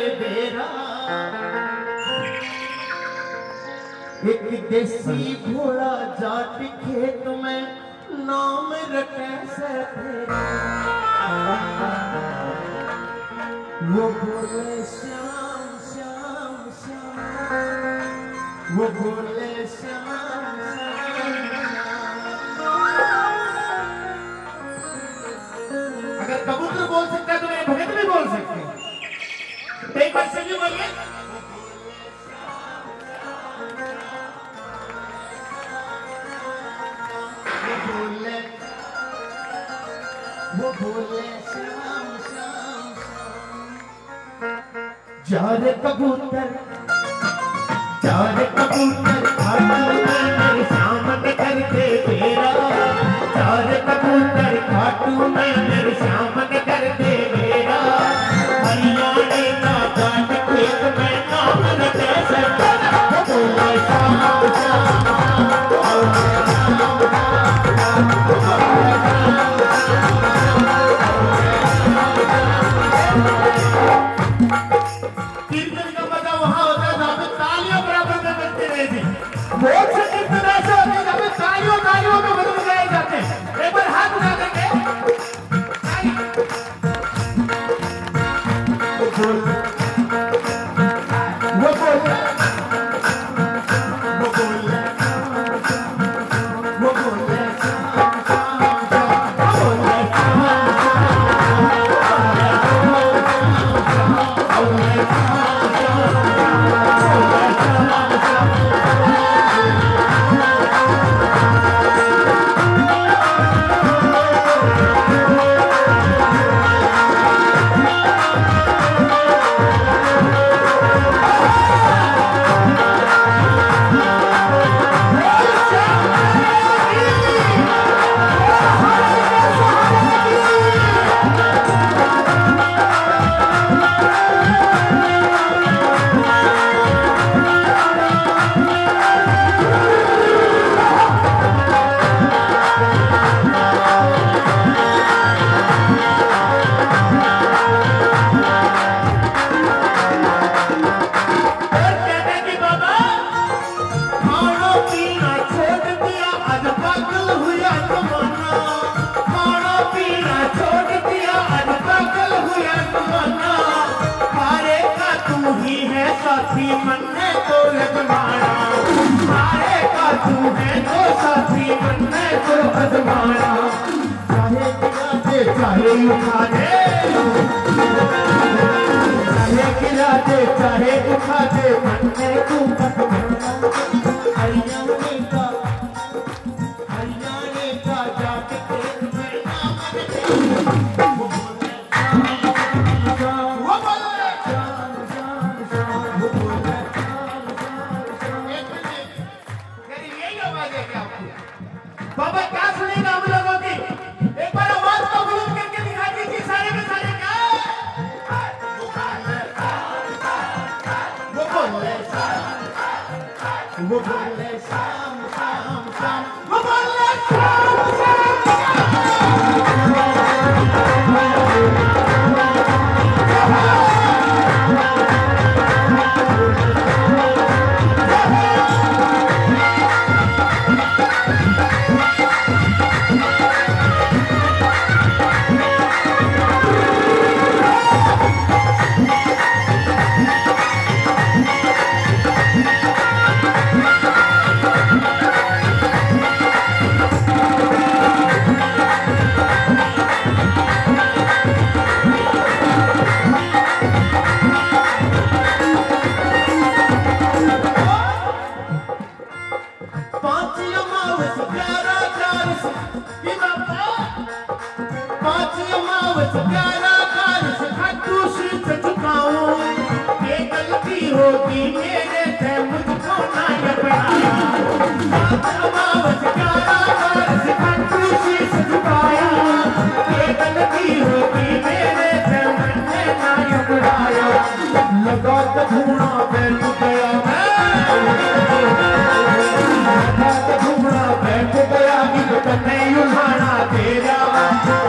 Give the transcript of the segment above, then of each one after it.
बेरा एक देसी घोड़ा जाट खेत में नाम रटे से तेरा वो बोले श्याम श्याम श्याम वो बोले श्याम श्याम। अगर कबूतर बोल सकता है तो मेरे भगत भी बोल सकते हैं। एक बार सभी बोलिए वो बोले श्याम श्याम श्याम। जारे कबूतर खाटू में श्याम कर दे बेरा। जारे कबूतर खाटू में मेरे श्याम कर दे बेरा। हरियाणे का जाट खेत में नाम न दे सकता। वो बोले श्याम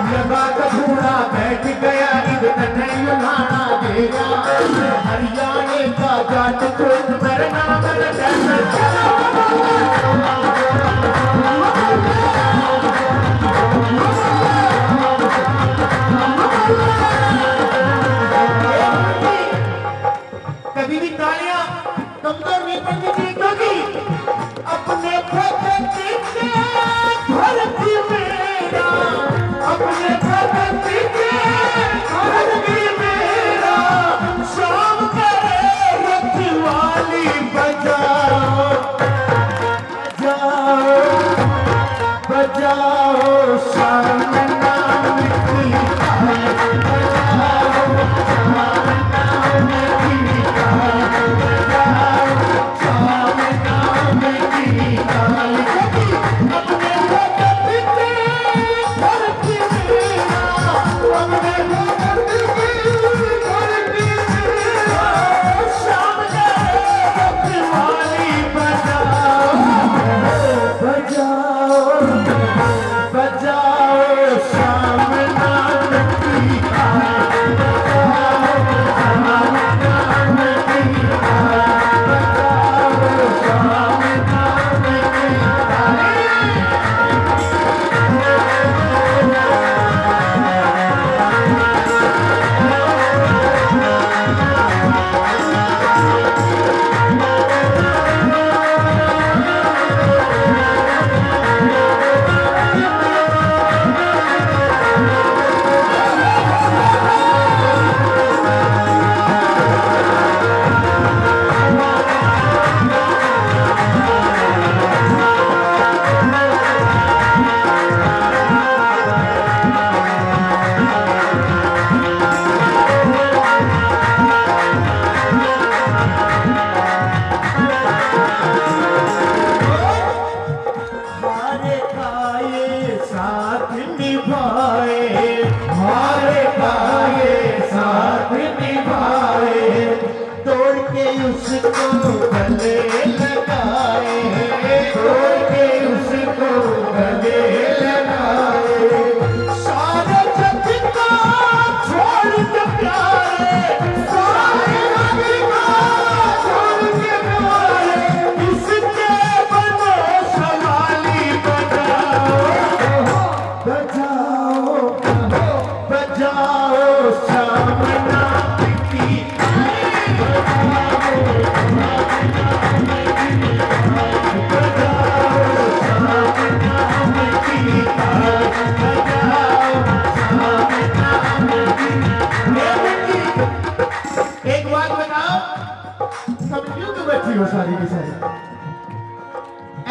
लगा कूड़ा बैठ गया इधर नहीं उठाना दे मेरा हरियाणा का जाट कोई मरना मर कभी भी तालियां कमजोर नहीं पड़नी चाहिए क्योंकि अपने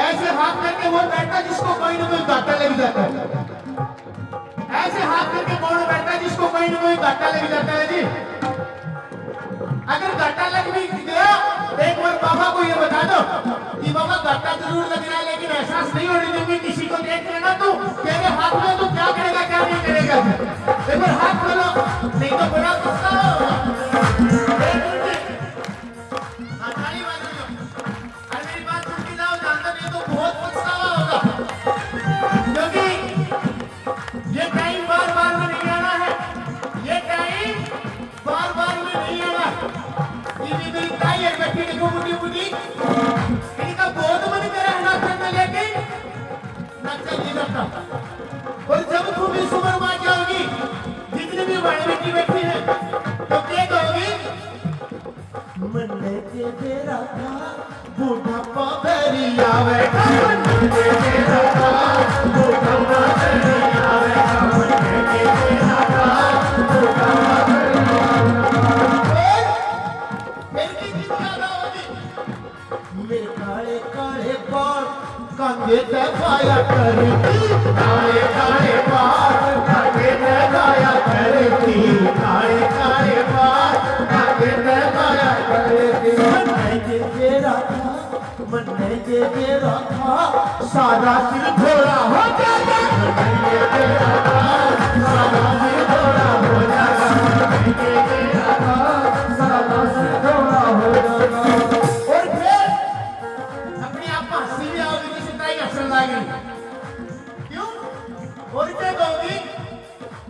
ऐसे हाथ करके वो बैठता जिसको कोई ना कोई घाटा लग जाता है। ऐसे हाथ करके कौन बैठता जिसको कोई ना कोई घाटा लग जाता है जी। अगर घाटा लग भी गया एक बार बाबा को ये बता दो कि बाबा घाटा जरूर लग रहा है लेकिन एहसास नहीं होने देंगे किसी को। देख लेना तू तेरे हाथ में तो क्या करेगा क्या नहीं करेगा। एक बार हाथ खोलो नहीं तो बुरा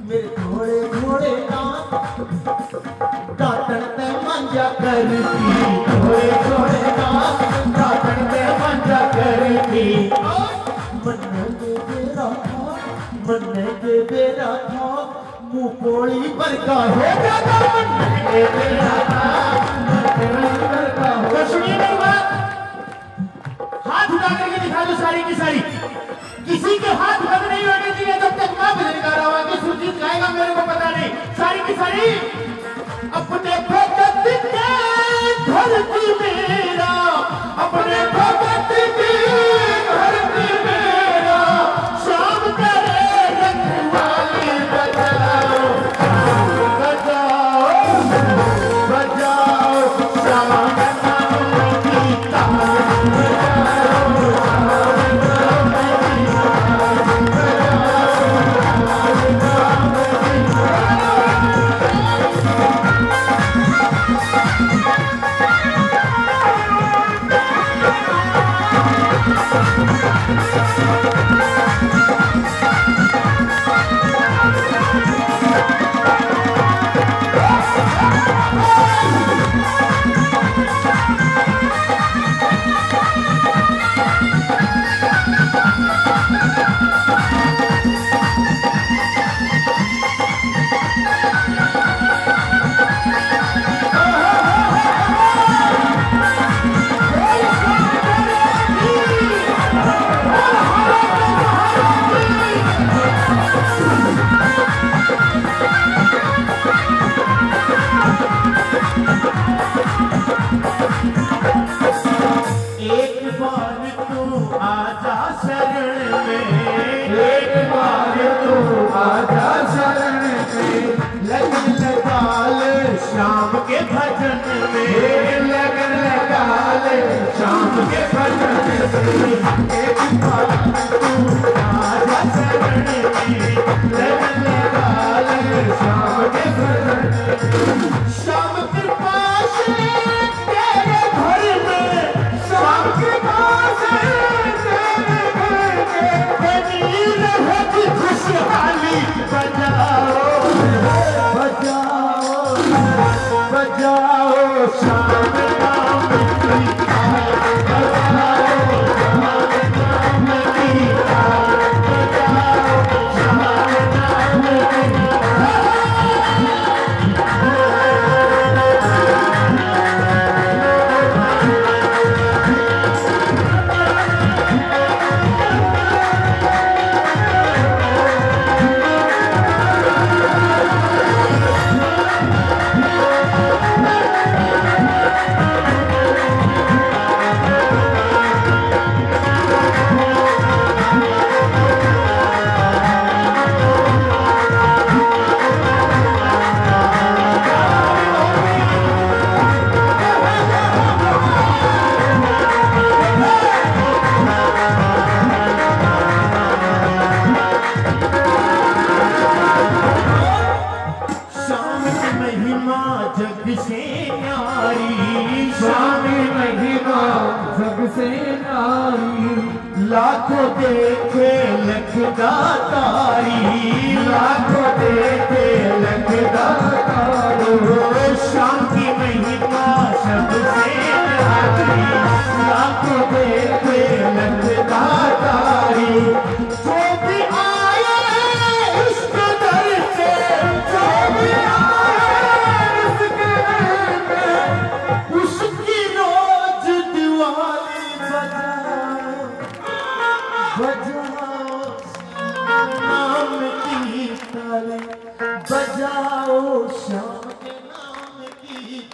मेरे घोड़े घोड़े नाम मुकोली पर का हो हाथ उठा करके दिखा दो सारी की सारी। किसी के हाथ बंद नहीं होने चाहिए जब तक मैं भजन गा रहा हूं। सुरजीत गाएगा मेरे को पता नहीं। सारी की सारी अपने भगत के धरती मेरा, अपने भगत के धरती मेरा शाम करे रखवाली बजाओ बजाओ बजाओ शाम की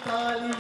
तान।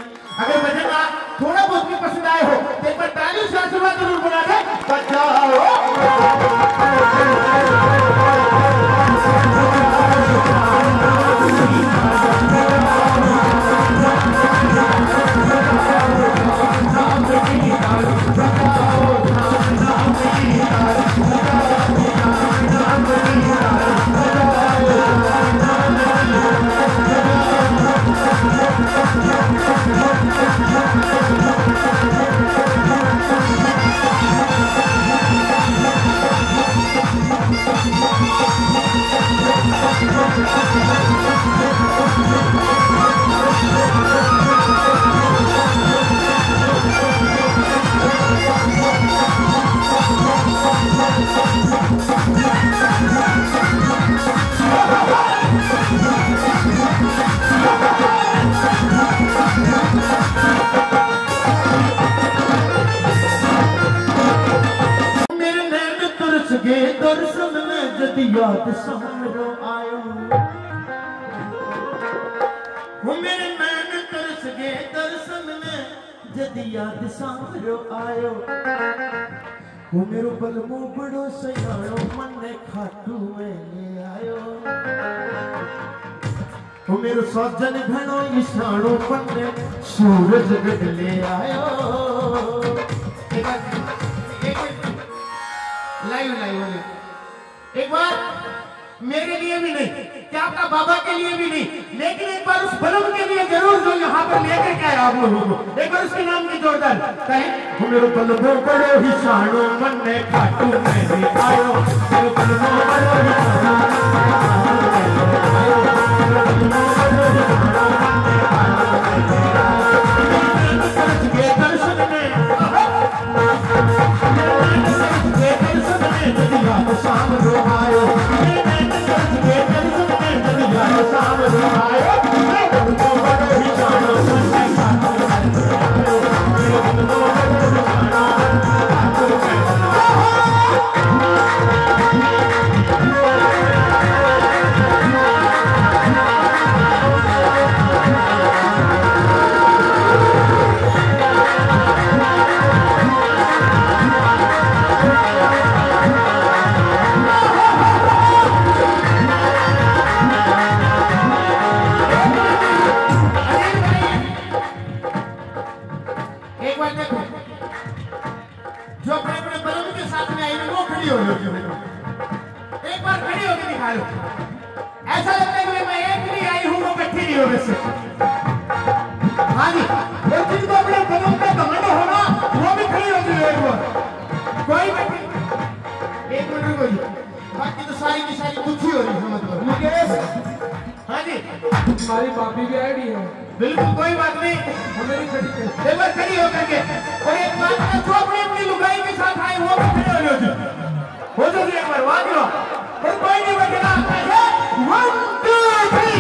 याद सहरो आयो वो मेरे नैन तरस गए दर्शन में जद याद सहरो आयो वो मेरो बलमो बड़ो सयाणो मन्ने खाटू में ले आयो वो मेरो सज्जन घणो ईशाणो मन्ने सूरज गढ़ ले आयो लाइव लाइव एक बार मेरे लिए भी नहीं क्या आपका बाबा के लिए भी नहीं, लेकिन एक बार उस बलम के लिए जरूर जो यहाँ पर लेकर के आया आप लोगों को एक बार उसके नाम की जोरदार कहें। मेरे बलमों बड़ो ही शानो मन में काटू में आयो मेरे बलमों बड़ो ही शानो हमारी भाभी भी आई है। बिल्कुल कोई बात नहीं, हमारी एक बार खड़ी होकर के और एक बात है जो अपनी अपनी लुगाई के साथ आए वो भी खड़े हो जाओ एक बार वाह और कोई नहीं बचना है 1 2 3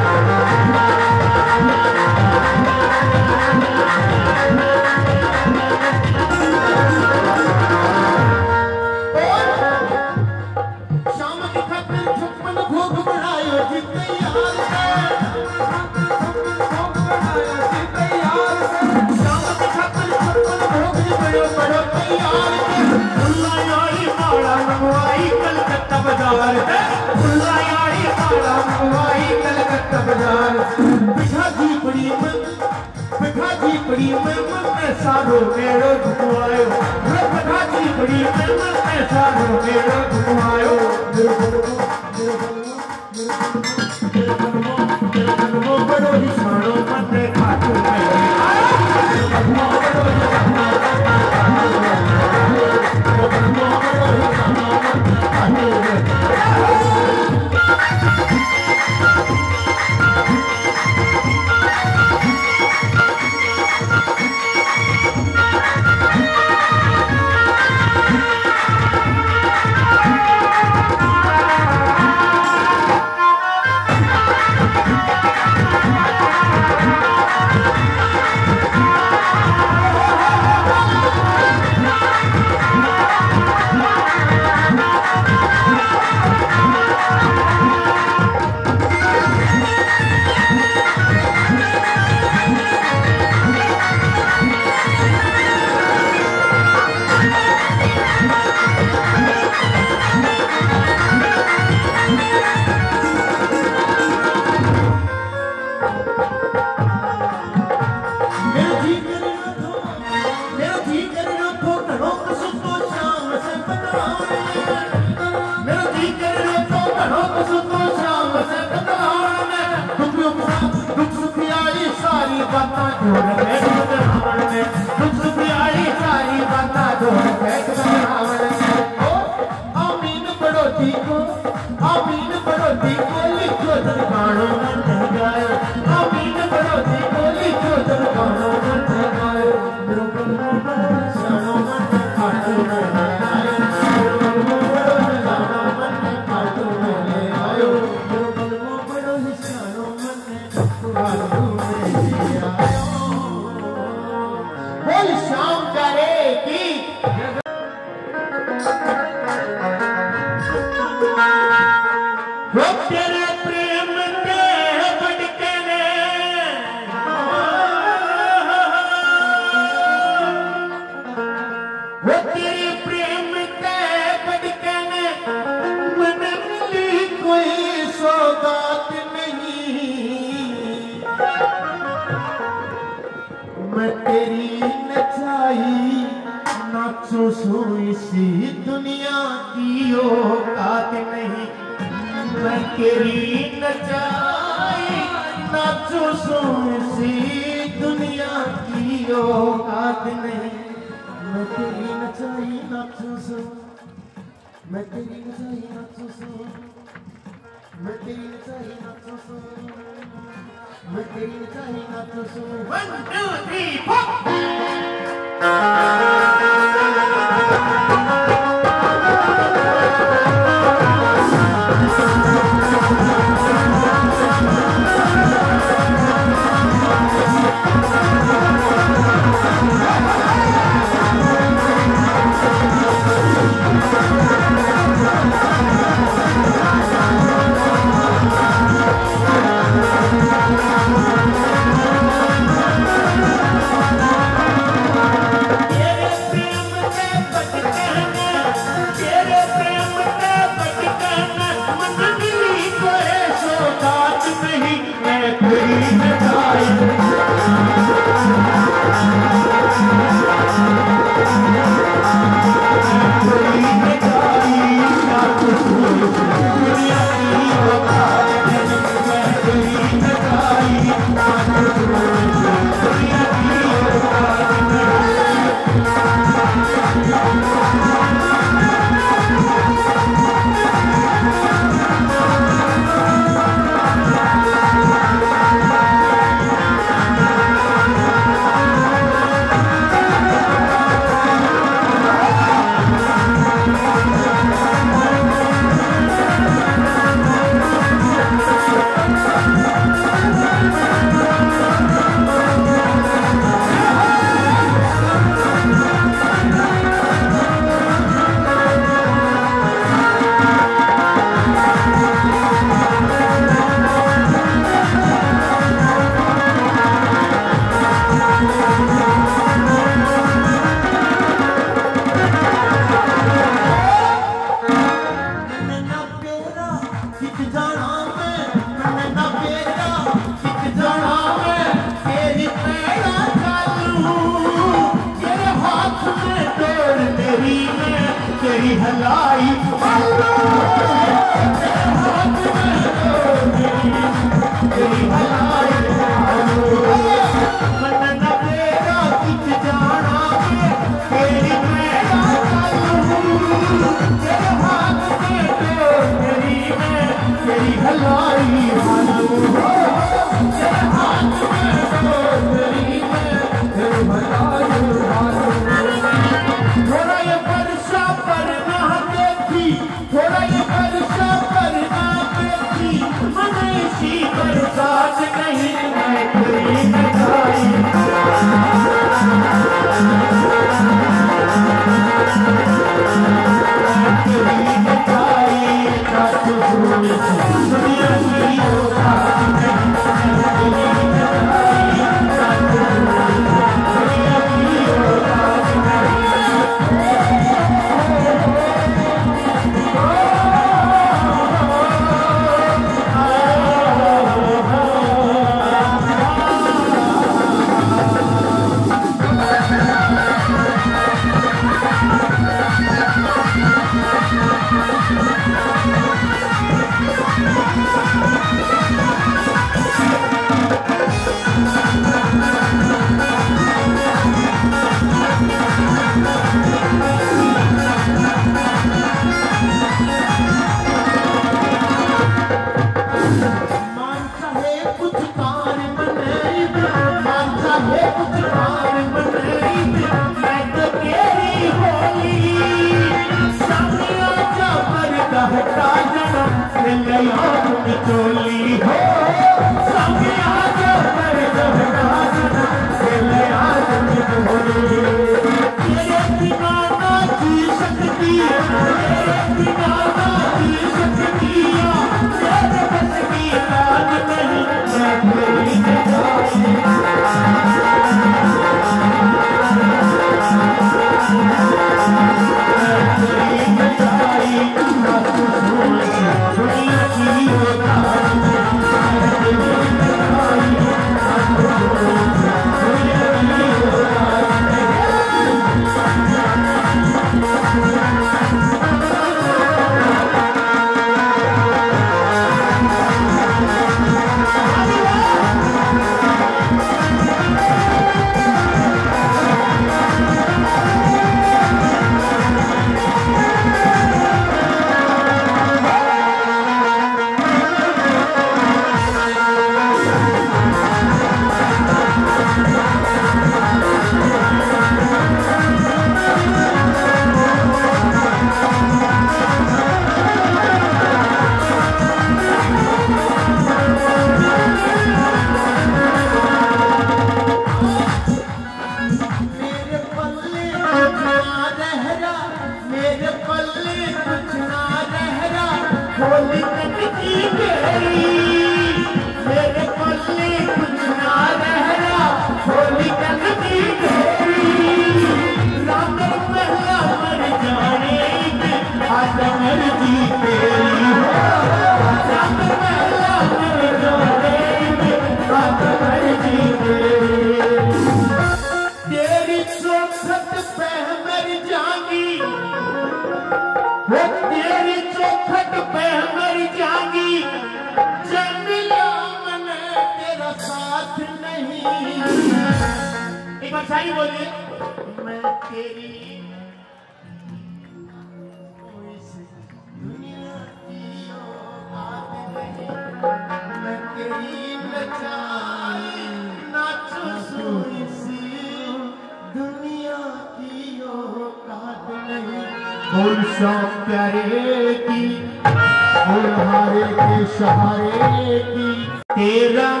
तेरा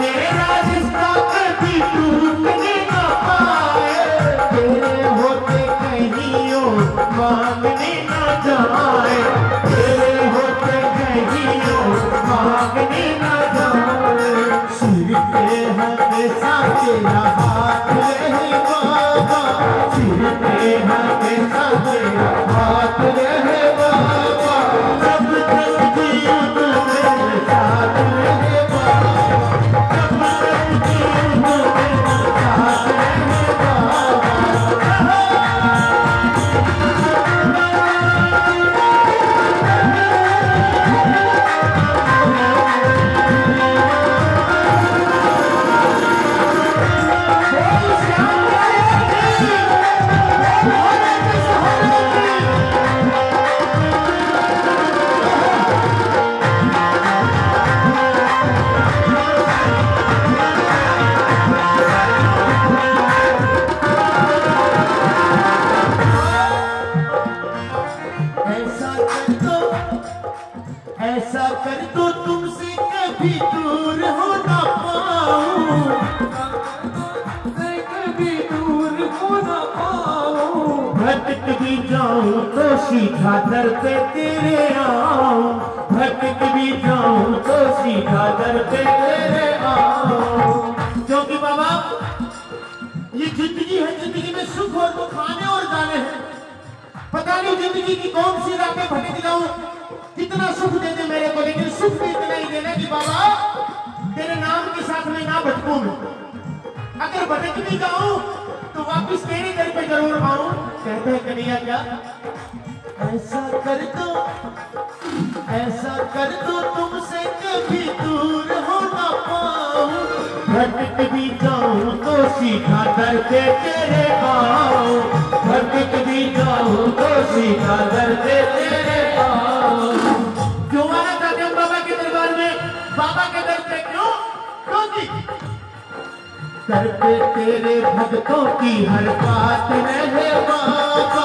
मेरा रिश्ता कभी सीधा दर पे तेरे आओ, भटक भी जाऊं तो सीधा दर पे तेरे आओ। क्योंकि बाबा ये जिंदगी है, जिंदगी में सुख और दुख आने और जाने हैं। पता नहीं जिंदगी की कौन सी राह पे भटक जाऊं, कितना सुख दे दे मेरे को, लेकिन सुख भी इतना ही देना कि बाबा तेरे नाम के साथ में ना भटकूं। अगर भटक भी जाऊं तो वापिस तेरे दर पे जरूर आऊं। कहते हैं कन्हैया क्या, ऐसा कर दो तुमसे कभी दूर हो ना पाऊं, भटक भी जाऊं तो सीधा दर पे तेरे आओ, भटक भी जाऊं तो सीधा दर पे तेरे आओ। क्यों आना चाहते हम बाबा के दरबार में, बाबा के दर पे क्यों? क्योंकि दर पे तेरे भक्तों की हर बात रहे बाबा,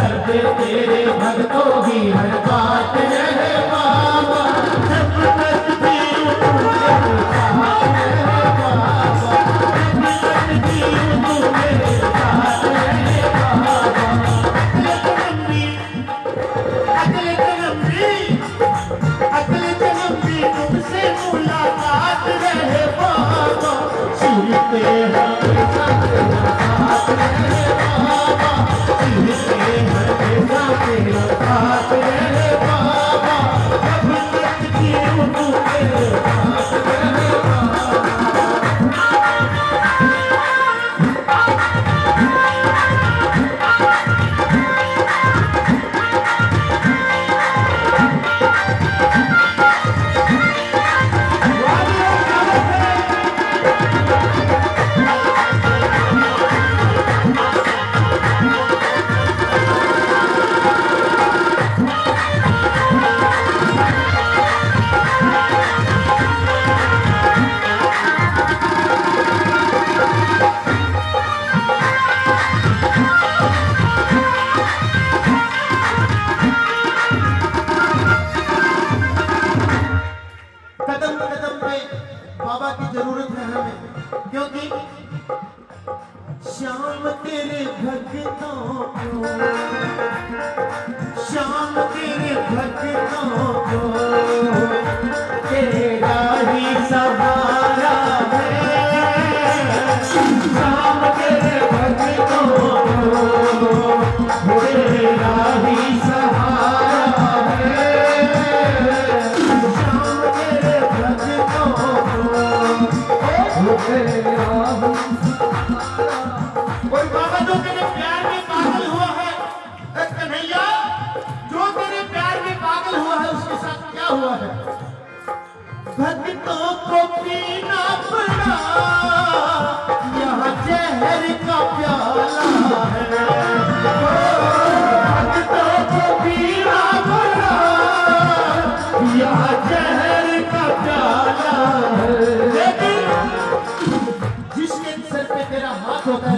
दर पे तेरे भक्तों की हर बात रहे बाबा, सब तस्वीरों तुझे साथ रहे बाबा, सब तस्वीरों तुझे साथ रहे बाबा। अगले जन्म भी, अगले जन्म भी तुमसे मुलाकात रहे बाबा, सुनते हैं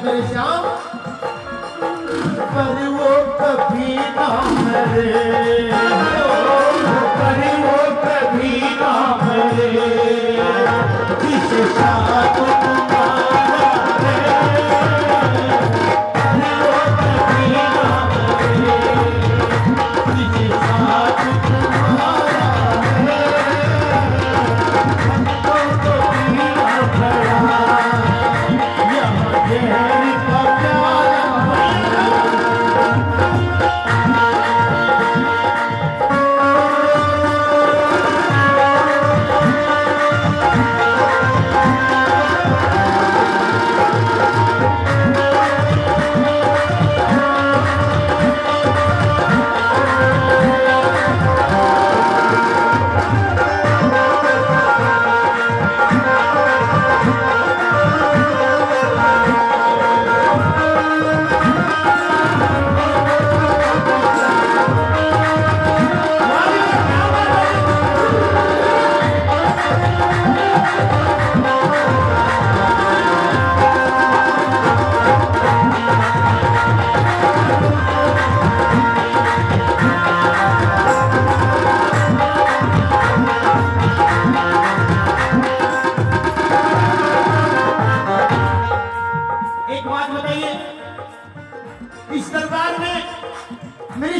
This is how we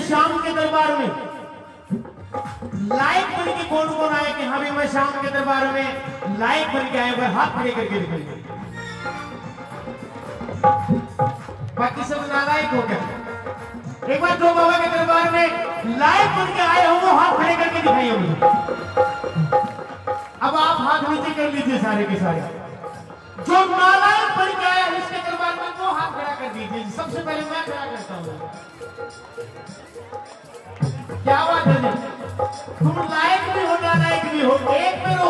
शाम के दरबार में लायक बन के कौन कौन आए कि हाँ भी मैं शाम के दरबार में लायक बन के आए, हाथ खड़े करके दिखाइए। बाकी सब नालायक हो गए। एक बार जो बाबा के दरबार में लायक बन के आए हो वो हाथ खड़े करके दिखाइए। अब आप हाथ नीचे कर लीजिए सारे के सारे। जो नालायक बन के आया उसके दरबार में वो हाथ खड़ा कर दीजिए। सबसे पहले मैं खड़ा करता हूँ। क्या बात है जी, तुम लायक भी हो नालायक भी हो, एक पे रो।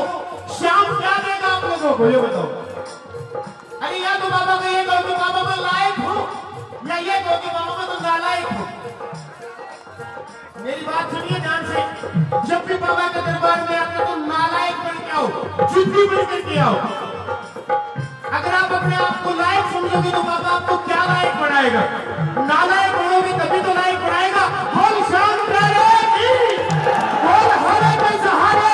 शाम क्या देगा आप लोगों को ये बताओ। अरे या तो बाबा को ये कहो कि बाबा मैं लायक हूँ, या ये कहो कि बाबा मैं तो नालायक हूँ। मेरी बात सुनिए ध्यान से। जब भी बाबा के दरबार में आते तो नालायक बन के आओ, झूठी बन करके आओ। अगर आप अपने आप को लायक समझोगे तो बाबा आपको क्या लायक बनाएगा? नालायक बनोगे तभी तो लायक बनाएगा। बोल शाम राजा की, बोल हरे के सहारे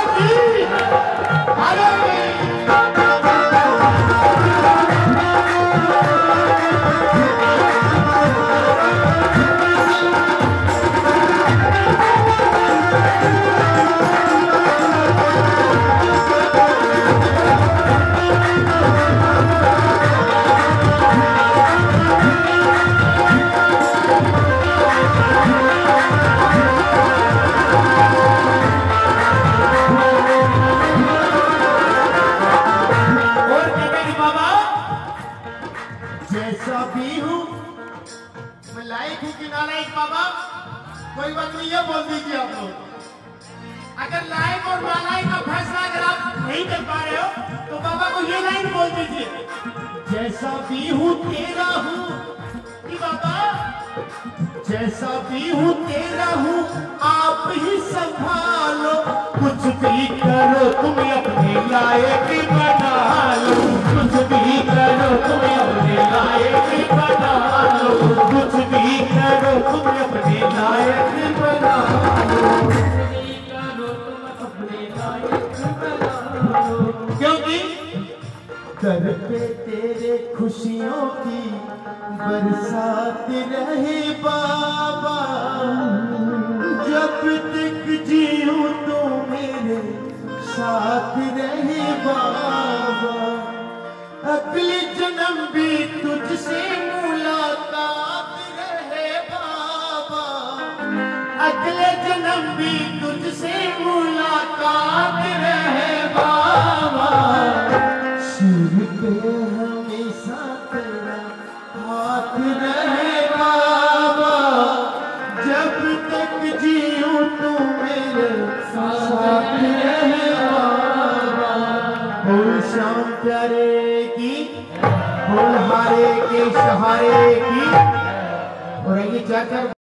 की, हरे